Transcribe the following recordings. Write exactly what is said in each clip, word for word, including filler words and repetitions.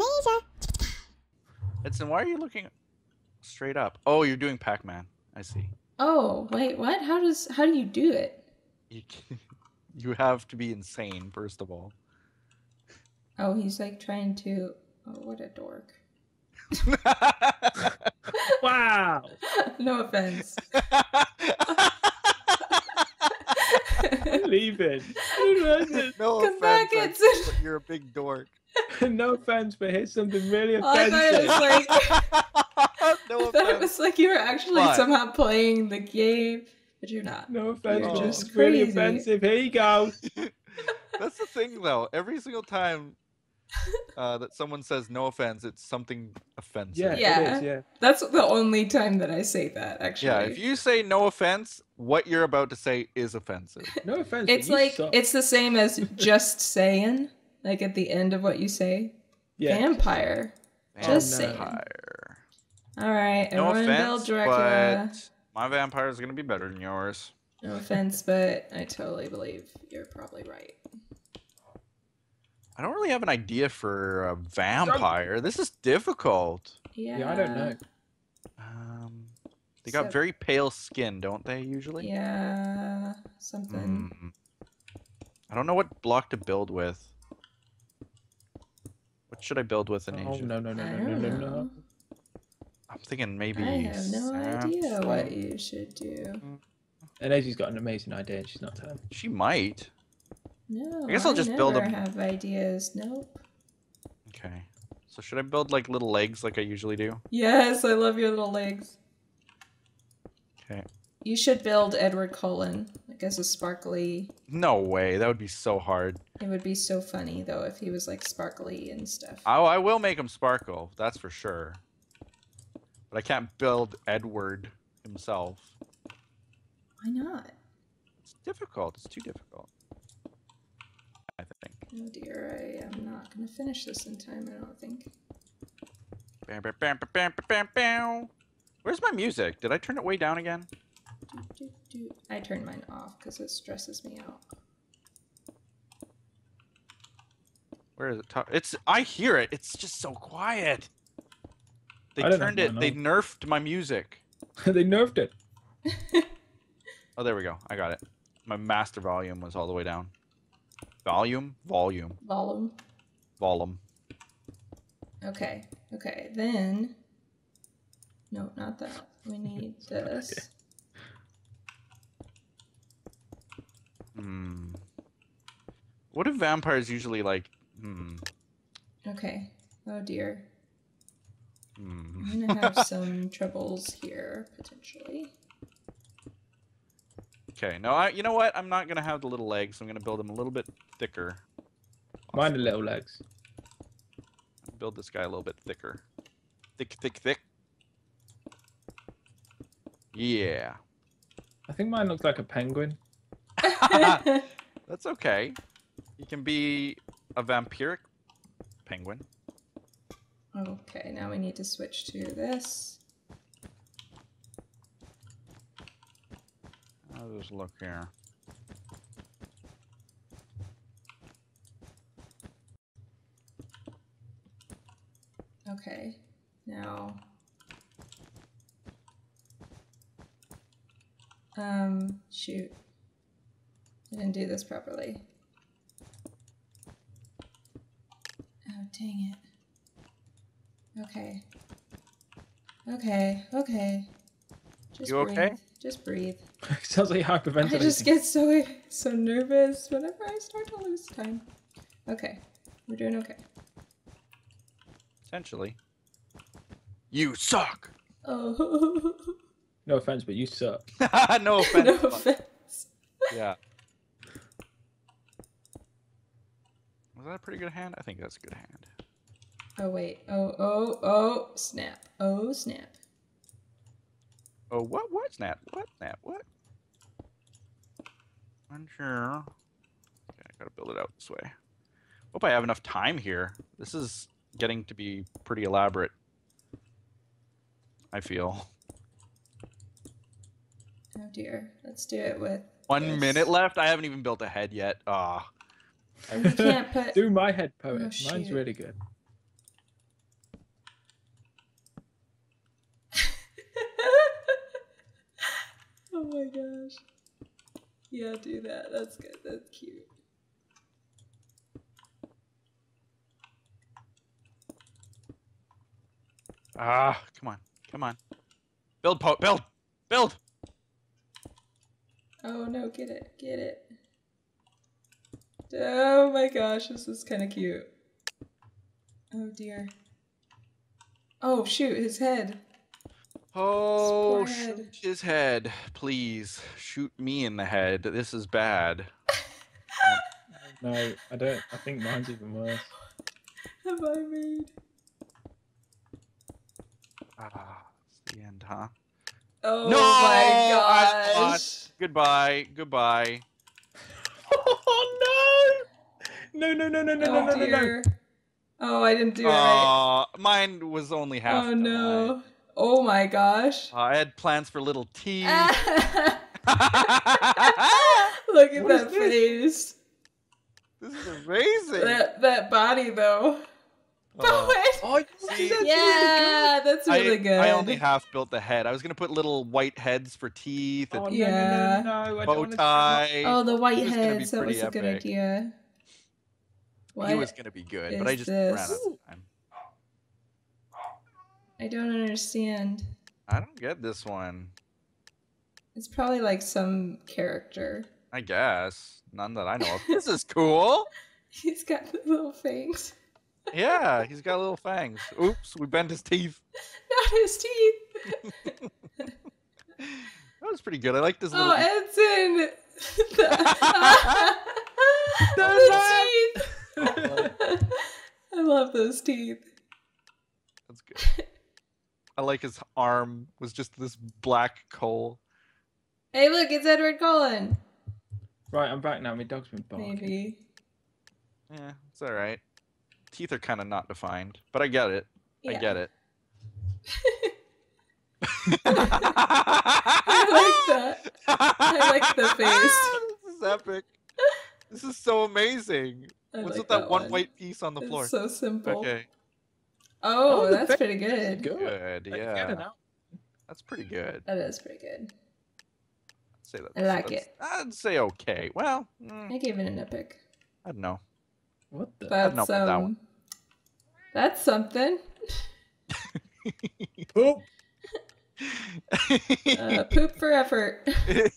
Amnesia. Edson, why are you looking straight up? Oh, you're doing Pac-Man. I see. Oh, wait, what? How does how do you do it? You, you have to be insane, first of all. Oh, he's like trying to... Oh, what a dork. Wow. No offense. Leave it. No Come offense. Back, Edson. But you're a big dork. No offense, but here's something really offensive. I thought it was like, no I thought it was like you were actually what? somehow playing the game, but you're not. No offense, you're just really crazy. offensive. Here you go. That's the thing, though. Every single time uh, that someone says no offense, it's something offensive. Yeah, yeah. It is, yeah. That's the only time that I say that, actually. Yeah, if you say no offense, what you're about to say is offensive. No offense. It's like, suck. It's the same as just saying. Like at the end of what you say, yeah. Vampire. Vampire. Just saying. All right, no everyone offense, build Dracula. But my vampire is gonna be better than yours. No offense, but I totally believe you're probably right. I don't really have an idea for a vampire. This is difficult. Yeah, yeah I don't know. Um, they got so, very pale skin, don't they? Usually. Yeah, something. Mm. I don't know what block to build with. What should I build with an oh, Asian? No, no, no, no, no, no, no. I'm thinking maybe... I have no idea what you should do. And Asia's got an amazing idea and she's not telling. She might. No, I guess I'll I just build a... have ideas. Nope. Okay. So should I build like little legs like I usually do? Yes, I love your little legs. Okay. You should build Edward Cullen, like as a sparkly... No way, that would be so hard. It would be so funny, though, if he was, like, sparkly and stuff. Oh, I will make him sparkle, that's for sure. But I can't build Edward himself. Why not? It's difficult, it's too difficult. I think. Oh dear, I am not going to finish this in time, I don't think. Bam, bam, bam, bam, bam, bam. Where's my music? Did I turn it way down again? I turned mine off because it stresses me out. Where is it? It's I hear it. It's just so quiet. They turned it. They nerfed my music. They nerfed it. Oh, there we go. I got it. My master volume was all the way down. Volume, volume, volume, volume. Okay. Okay. Then. No, not that. We need this. Okay. Hmm. What do vampires usually like? Hmm. Okay. Oh dear. Hmm. I'm gonna have some troubles here potentially. Okay. No, I. You know what? I'm not gonna have the little legs. I'm gonna build them a little bit thicker. Awesome. Mind the little legs. Build this guy a little bit thicker. Thick, thick, thick. Yeah. I think mine looks like a penguin. That's okay. You can be a vampiric penguin. Okay, now we need to switch to this. I'll just look here. Okay, now... Um, shoot. I didn't do this properly. Oh, dang it. Okay. Okay, okay. Just you breathe. okay? Just breathe. Sounds like hyperventilation. I just get so, so nervous whenever I start to lose time. Okay. We're doing okay. Essentially. You suck! Oh. No offense, but you suck. No offense. No offense. Yeah. Was that a pretty good hand? I think that's a good hand. Oh, wait. Oh, oh, oh, snap. Oh, snap. Oh, what? What? Snap. What? Snap. What? Unsure. Okay, I gotta build it out this way. Hope I have enough time here. This is getting to be pretty elaborate. I feel. Oh, dear. Let's do it with... One this. minute left? I haven't even built a head yet. Ah. Oh. I can't put... Do my head, Poet. Oh, Mine's really good. Oh my gosh. Yeah, do that. That's good. That's cute. Ah, come on. Come on. Build, Poet. Build. Build. Oh no, get it. Get it. Oh my gosh, this is kind of cute. Oh dear. Oh shoot, his head. Oh, shoot his head. Please, shoot me in the head. This is bad. No, I don't. I think mine's even worse. Have I made? Ah, it's the end, huh? Oh no! My gosh. Goodbye, goodbye. Oh no! No, no, no, no, no, oh, no, no, no, no. Oh, I didn't do uh, it right. Mine was only half. Oh, done. No. Oh my gosh. Uh, I had plans for little T. Look at what that face. This? This is amazing. That that body though. Poet. Oh, see, that's yeah, really that's really I, good. I only half built the head. I was gonna put little white heads for teeth and oh, no, yeah. no, no, no, no. bow tie. Oh, the white heads. That was a epic. Good idea. What it was gonna be good, but I just this? ran out of time. I don't understand. I don't get this one. It's probably like some character. I guess none that I know of. This is cool. He's got the little fangs. Yeah, he's got little fangs. Oops, we bent his teeth. Not his teeth. That was pretty good. I like this little... Oh, Edson! The, the teeth! I love those teeth. That's good. I like his arm was just this black coal. Hey, look, it's Edward Cullen. Right, I'm back now. My dog's been barking. Maybe. Yeah, it's all right. Teeth are kind of not defined, but I get it. Yeah. I get it. I like that. I like the face. This is epic. This is so amazing. I What's like with that, that one white piece on the floor? It's so simple. Okay. Oh, oh that's pretty good. Good, yeah. That's pretty good. That is pretty good. I'd say that. I like that's, it. I'd say okay. Well, mm, I gave it an epic. I don't know. What the? That's, I don't know about um, that one. That's something. Poop. uh, poop for effort. You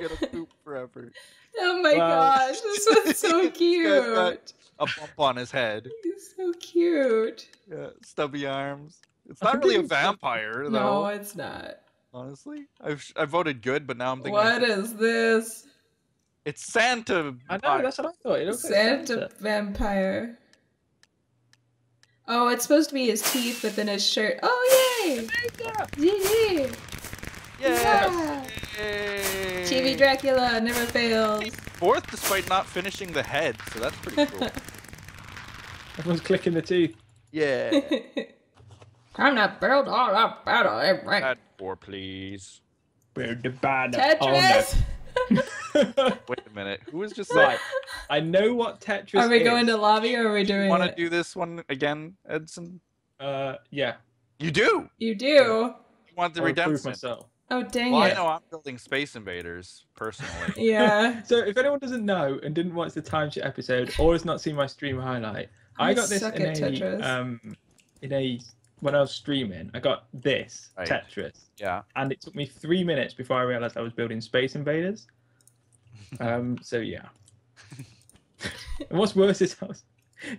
gotta poop for effort. Oh my wow. gosh, this one's so cute. A bump on his head. He's so cute. Yeah, stubby arms. It's not really a vampire, though. No, it's not. Honestly, I've I voted good, but now I'm thinking. What is this? It's Santa. I know, that's what I thought. It looks Santa, like Santa vampire. Oh, it's supposed to be his teeth, but then his shirt. Oh, yay! G G! Yeah! Yay. Chibi Dracula never fails. Fourth, despite not finishing the head, so that's pretty cool. Everyone's clicking the teeth. Yeah. I'm not build all up battle. Add four, please. Build the battle. Tetris. Wait a minute. Who was just like? I know what Tetris. Are we is. going to lobby or are we doing? Do you want to do this one again, Edson? Uh, yeah. You do. You do. You want the I'll redemption? Myself. Oh dang well, it! I know I'm building Space Invaders personally. Yeah. So if anyone doesn't know and didn't watch the timeshare episode or has not seen my stream highlight, I, I got this in a Tetris. um in a when I was streaming, I got this right. Tetris. Yeah. And it took me three minutes before I realized I was building Space Invaders. Um, so yeah. And what's worse is how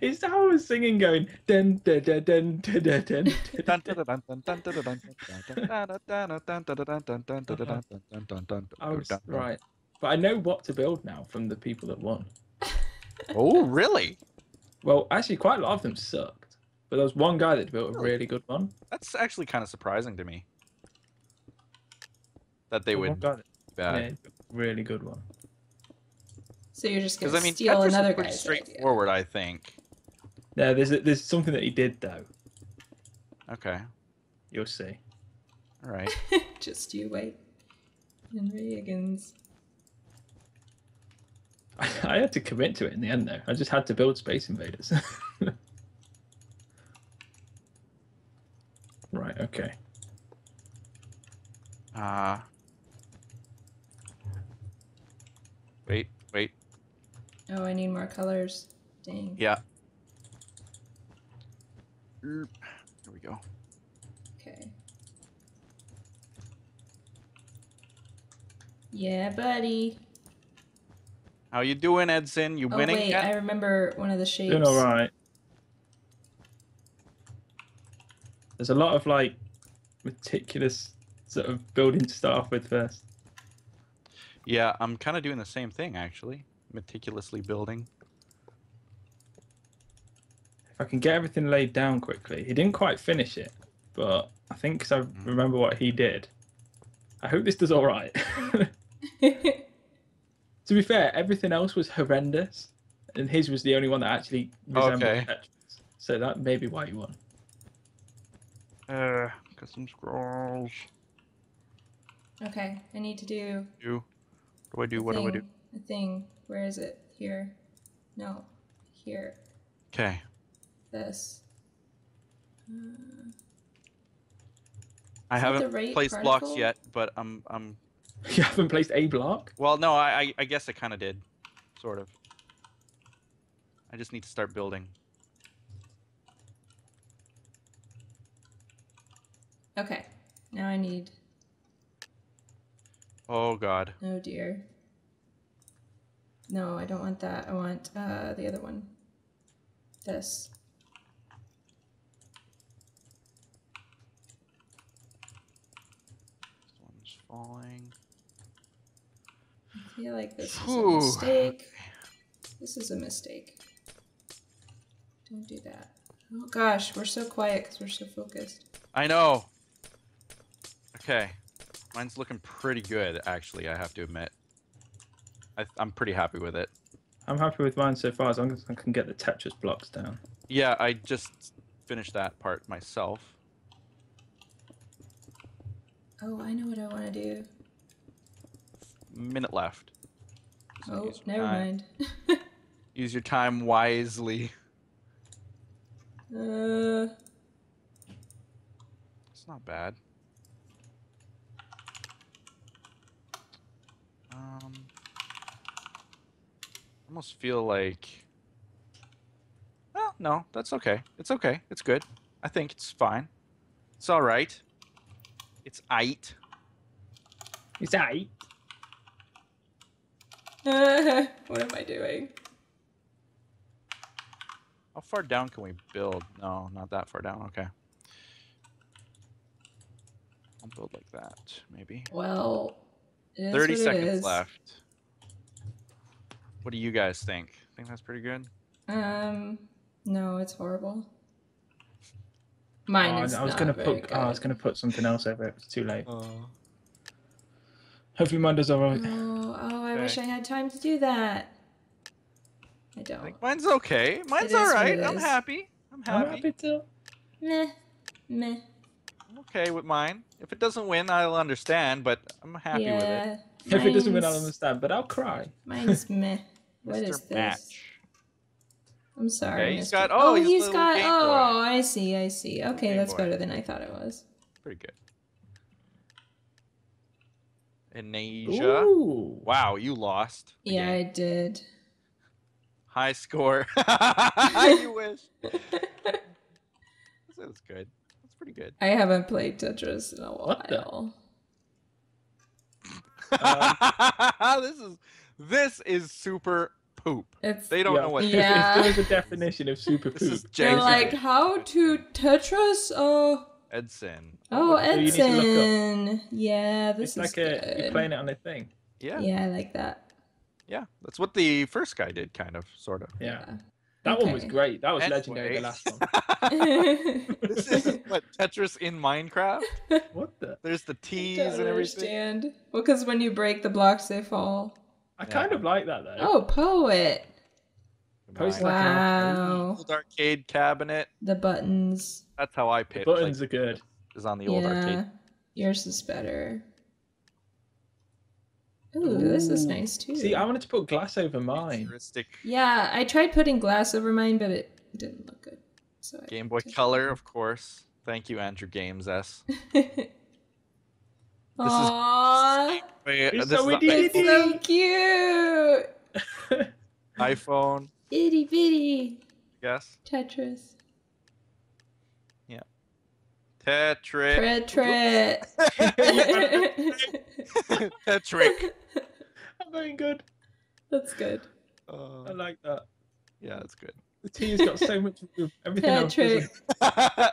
is how I was singing going dun dun dun dun dun dun dun dun dun dun dun dun dun dun right. But I know what to build now from the people that won. Oh really? Well actually quite a lot of them sucked. But there was one guy that built a really good one. That's actually kinda surprising to me. That they would bad. Really good one. So you're just going to I mean, steal Tetris another guy's straightforward, idea. I think. No, there's a, there's something that he did though. Okay. You'll see. All right. Just you wait. Henry Higgins. I, I had to commit to it in the end though. I just had to build Space Invaders. Right. Okay. Ah. Uh... Oh, I need more colors. Dang. Yeah. Here we go. Okay. Yeah, buddy. How you doing, Edson? You oh, winning? Wait, I remember one of the shapes. Doing all right. There's a lot of like meticulous sort of building to start off with first. Yeah, I'm kind of doing the same thing actually. Meticulously building. If I can get everything laid down quickly. He didn't quite finish it, but I think because I mm. remember what he did. I hope this does all right. To be fair, everything else was horrendous, and his was the only one that actually resembled okay. Tetris. So that may be why he won. Uh, custom scrolls. Okay, I need to do. Do. What do I do? What do I do? A thing. Where is it? Here. No. Here. Okay. This. Uh, I haven't right placed particle? blocks yet, but I'm I'm. You haven't placed a block? Well, no, I I guess I kind of did, sort of. I just need to start building. Okay, now I need. Oh God. Oh dear. No, I don't want that. I want uh, the other one. This. This one's falling. I feel like this Ooh. is a mistake. This is a mistake. Don't do that. Oh gosh, we're so quiet because we're so focused. I know. Okay. Mine's looking pretty good, actually, I have to admit. I, I'm pretty happy with it. I'm happy with mine so far, as long as I can get the Tetris blocks down. Yeah, I just finished that part myself. Oh, I know what I want to do. Minute left. So oh, never mind. Use your time wisely. Uh, it's not bad. Um, I almost feel like. Well, no, that's okay. It's okay. It's good. I think it's fine. It's all right. It's aight. It's aight. Uh, what am I doing? How far down can we build? No, not that far down. Okay. I'll build like that, maybe. Well. Thirty seconds left. What do you guys think? Think that's pretty good? Um, no, it's horrible. Mine oh, is I was not gonna very put. Good. Oh, I was gonna put something else over it. It's too late. Oh. Hopefully, mine does alright. Oh, oh, I okay. wish I had time to do that. I don't. I think mine's okay. Mine's alright. I'm happy. I'm happy. I'm happy too. Meh, meh. Okay with mine. If it doesn't win, I'll understand, but I'm happy yeah, with it. Mine's... If it doesn't win, I'll understand, but I'll cry. Mine's meh. What Mister is this? Match. I'm sorry. Okay, he's got, oh, oh, he's, he's got. Oh, I see. I see. Okay, Game that's Boy. better than I thought it was. Pretty good. Anasia. Ooh. Wow, you lost. Yeah, game. I did. High score. You wish. That was good. Pretty good. I haven't played Tetris in a while. What the? um, this is this is super poop. It's, they don't yeah. know what. Yeah. There's a definition of super poop. This is They're like how to Tetris. Oh. Edson. Oh, Edson. Yeah, this it's is like good. A, you're playing it on a thing. Yeah. Yeah, I like that. Yeah, that's what the first guy did, kind of, sort of. Yeah. yeah. That okay. one was great. That was Anyways. legendary, the last one. This is, what, Tetris in Minecraft? What the? There's the T's and everything. I understand. Well, because when you break the blocks, they fall. I yeah. kind of like that, though. Oh, Poet. Poet's wow. Like old arcade cabinet. The buttons. That's how I picked. The buttons like, are good. Is on the yeah. old arcade. Yours is better. Ooh, this is nice too. See, I wanted to put glass over mine. Yeah, I tried putting glass over mine, but it didn't look good. So I Game Boy Color, of course. Thank you, Andrew Games S. this Aww. is. Wait, this so is not... It's so cute. iPhone. Itty bitty. Yes. Tetris. Yeah. Tetris. Tetris. Tetrick. I'm doing good. That's good. Uh, I like that. Yeah, that's good. The T has got so much room. Everything else is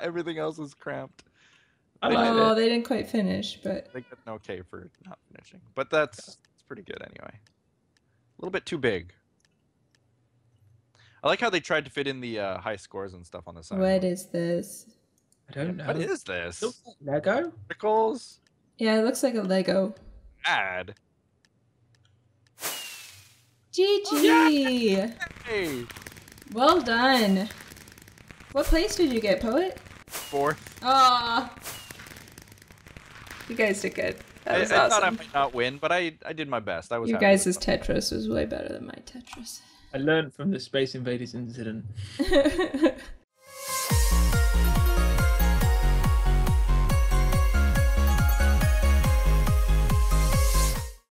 everything else is cramped. They oh, did they didn't quite finish, but they got an okay for not finishing. But that's yeah. it's pretty good anyway. A little bit too big. I like how they tried to fit in the uh, high scores and stuff on the side. What is this? I don't know. What is this? It looks like Lego? Pickles? Yeah, it looks like a Lego. Bad. G G! Hey. Well done. What place did you get, Poet? Fourth. Aw. You guys did good. That I, was I awesome. Thought I might not win, but I, I did my best. I was You guys' Tetris was way better than my Tetris. I learned from the Space Invaders incident.